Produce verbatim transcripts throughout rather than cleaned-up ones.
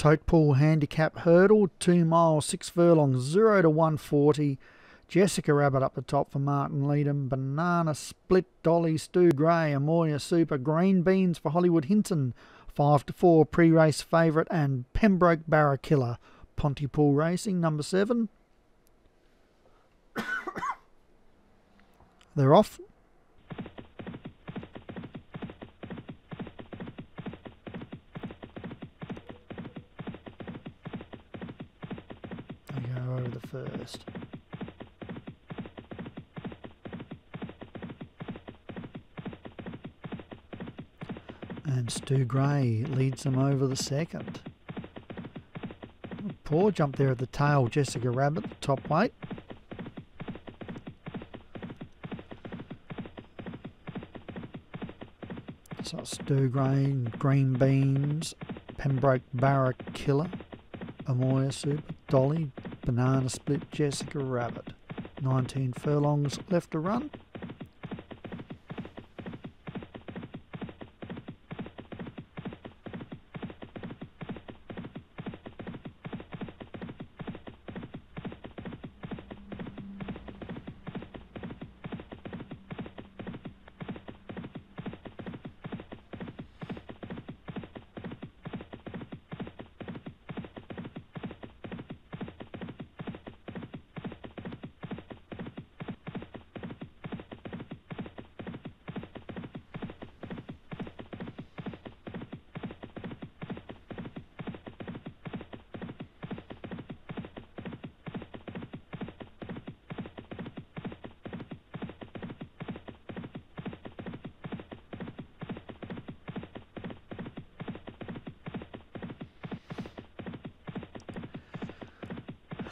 Tote Pool Handicap Hurdle, two miles, six furlongs, zero to one forty. Jessica Rabbit up the top for Martin Leadham. Banana Split, Dolly, Stu Gray, Amoya Super, Green Beans for Hollywood Hinton, five to four, pre-race favourite, and Pembroke Barrakilla, Pontypool Racing, number seven. They're off. Over the first. And Stu Gray leads them over the second. Poor jump there at the tail, Jessica Rabbit, the top weight. So Stu Gray, Green Beans, Pembroke Barrakilla, Amoya Super, Dolly, Banana Split, Jessica Rabbit. nineteen furlongs left to run.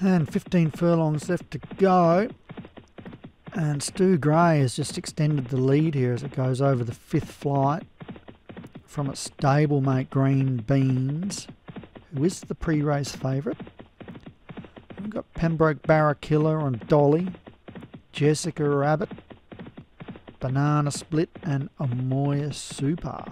And fifteen furlongs left to go, and Stu Gray has just extended the lead here as it goes over the fifth flight from its stablemate Green Beans, who is the pre-race favourite. We've got Pembroke Barrakilla on Dolly, Jessica Rabbit, Banana Split, and Amoya Super.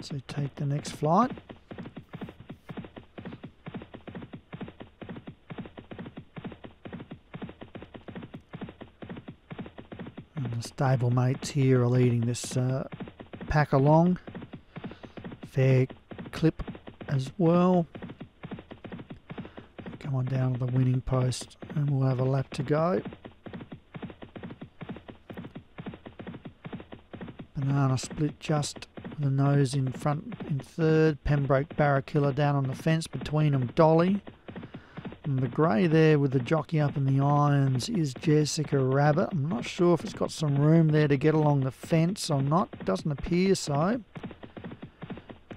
So take the next flight. And the stable mates here are leading this uh, pack along. Fair clip as well. Come on down to the winning post and we'll have a lap to go. Banana Split just the nose in front in third, Pembroke Barrakilla down on the fence, between them Dolly, and the grey there with the jockey up in the irons is Jessica Rabbit. I'm not sure if it's got some room there to get along the fence or not, doesn't appear so.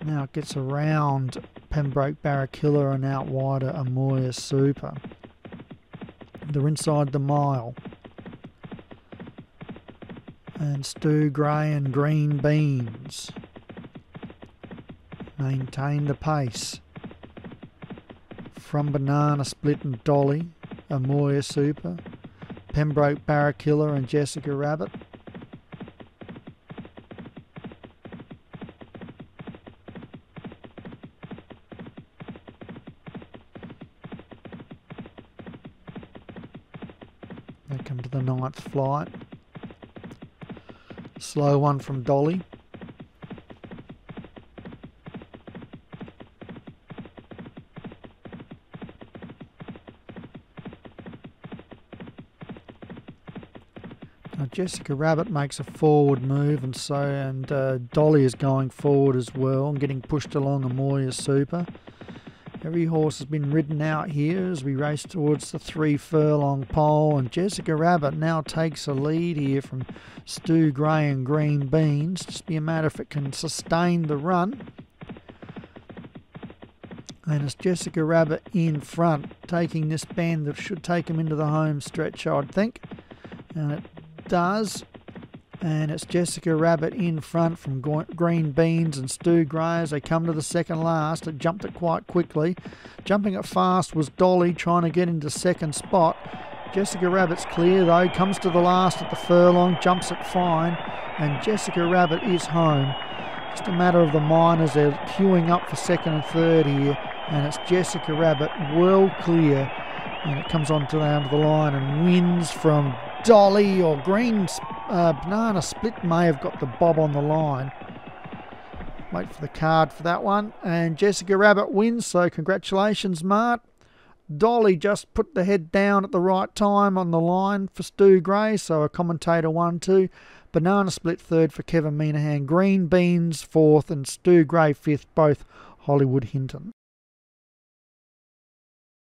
Now it gets around Pembroke Barrakilla and out wider Amoya Super. They're inside the mile. And Stu Gray and Green Beans maintain the pace from Banana Split and Dolly, Amoya Super, Pembroke Barrakilla and Jessica Rabbit. They come to the ninth flight. Slow one from Dolly. Jessica Rabbit makes a forward move, and so and uh, Dolly is going forward as well and getting pushed along Amoya Super. Every horse has been ridden out here as we race towards the three furlong pole, and Jessica Rabbit now takes a lead here from Stu Gray and Green Beans. Just be a matter if it can sustain the run. And it's Jessica Rabbit in front, taking this bend that should take him into the home stretch, I would think. And it does. And it's Jessica Rabbit in front from Green Beans and Stu Gray as they come to the second last. It jumped it quite quickly. Jumping it fast was Dolly trying to get into second spot. Jessica Rabbit's clear though, comes to the last at the furlong, jumps it fine. And Jessica Rabbit is home. Just a matter of the miners, they're queuing up for second and third here. And it's Jessica Rabbit well clear. And it comes on down to the line and wins from Dolly or Green. Uh, Banana Split may have got the bob on the line. Wait for the card for that one. And Jessica Rabbit wins, so congratulations, Mart. Dolly just put the head down at the right time on the line for Stu Gray, so a commentator won too. Banana Split third for Kevin Minahan. Green Beans fourth and Stu Gray fifth, both Hollywood Hinton.